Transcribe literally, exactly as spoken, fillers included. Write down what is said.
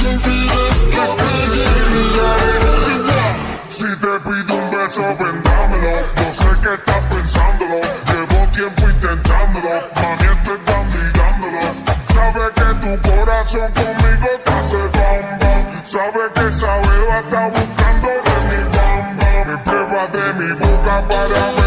Si te pido un beso, ven dámelo. Yo sé que estás pensándolo, llevo tiempo intentándolo. Mami, esto está mirándolo. Sabes que tu corazón conmigo te hace bam bam. Sabes que esa beba está buscando de mi bam bam. Mi prueba de mi boca para